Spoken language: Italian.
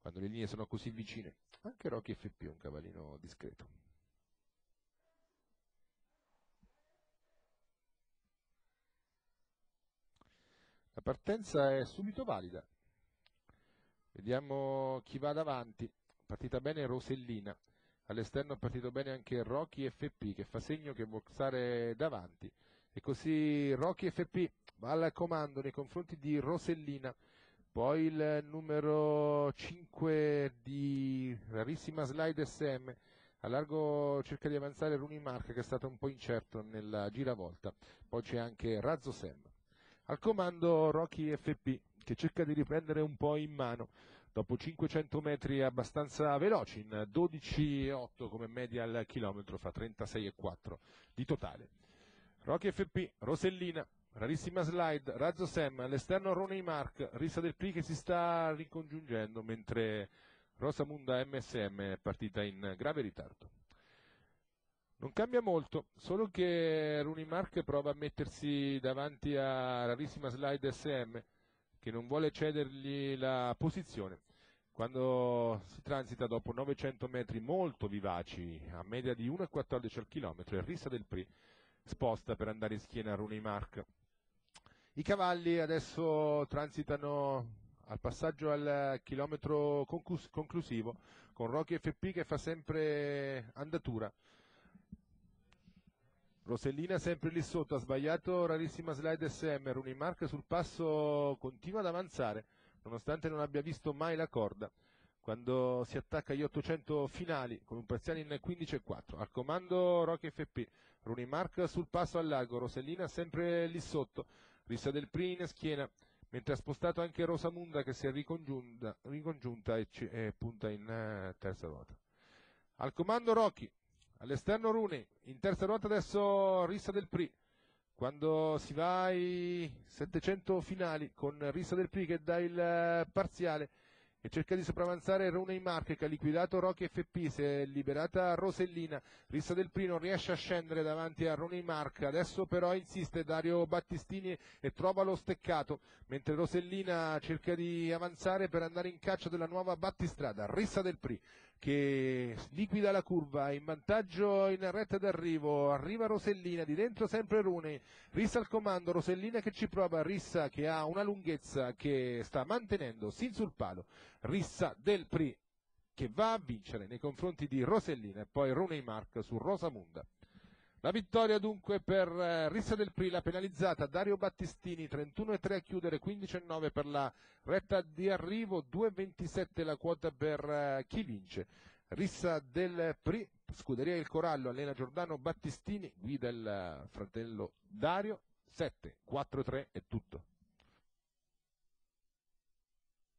quando le linee sono così vicine. Anche Rocky FP è un cavallino discreto. La partenza è subito valida, vediamo chi va davanti. Partita bene Rosellina, all'esterno è partito bene anche Rocky FP, che fa segno che vuol stare davanti, e così Rocky FP va al comando nei confronti di Rosellina. Poi il numero 5 di Rarissima Slide SM, a largo cerca di avanzare Runy Mark, che è stato un po' incerto nella giravolta. Poi c'è anche Razzo Sem. Al comando Rocky FP, che cerca di riprendere un po' in mano dopo 500 metri abbastanza veloci, in 12,8 come media al chilometro, fa 36,4 di totale. Rocky FP, Rosellina, Rarissima Slide, Razzo Sem, all'esterno Runy Mark, Rissa del Pri che si sta ricongiungendo, mentre Rosamunda MSM è partita in grave ritardo. Non cambia molto, solo che Runy Mark prova a mettersi davanti a Rarissima Slide SM, che non vuole cedergli la posizione. Quando si transita dopo 900 metri molto vivaci, a media di 1,14 al chilometro, il Rissa del Pri sposta per andare in schiena a Runy Mark. I cavalli adesso transitano al passaggio al chilometro conclusivo, con Rocky FP che fa sempre andatura. Rosellina sempre lì sotto, ha sbagliato Rarissima Slide SM. Runy Mark sul passo continua ad avanzare, nonostante non abbia visto mai la corda, quando si attacca agli 800 finali con un parziale in 15,4. Al comando Rocky FP, Runy Mark sul passo al largo, Rosellina sempre lì sotto, Rissa del Pri in schiena, mentre ha spostato anche Rosamunda, che si è ricongiunta e punta in terza ruota. Al comando Rocky, all'esterno Runy, in terza ruota adesso Rissa del Pri. Quando si va ai 700 finali, con Rissa del Pri che dà il parziale e cerca di sopravanzare Runy Mark, che ha liquidato Rocky FP, si è liberata Rosellina. Rissa del Pri non riesce a scendere davanti a Runy Mark, adesso però insiste Dario Battistini e trova lo steccato, mentre Rosellina cerca di avanzare per andare in caccia della nuova battistrada. Rissa del Pri che liquida la curva, in vantaggio in retta d'arrivo, arriva Rosellina, di dentro sempre Runy, Rissa al comando, Rosellina che ci prova, Rissa che ha una lunghezza che sta mantenendo sin sul palo, Rissa del Pri che va a vincere nei confronti di Rosellina e poi Runy Mark su Rosamunda. La vittoria dunque per Rissa del Pri, la penalizzata Dario Battistini, 31,3 a chiudere, 15,9 per la retta di arrivo, 2,27 la quota per chi vince. Rissa del Pri, scuderia Il Corallo, Elena Giordano Battistini, guida il fratello Dario, 7,43 è tutto.